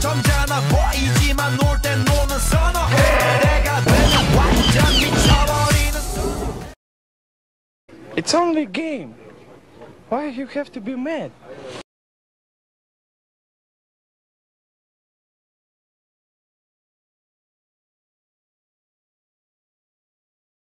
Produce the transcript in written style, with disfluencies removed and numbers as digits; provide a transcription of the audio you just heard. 점잖아 보이지만 놀 땐 노는 선어 내가 되면 완전 미쳐버리는 It's only a game. Why you have to be mad?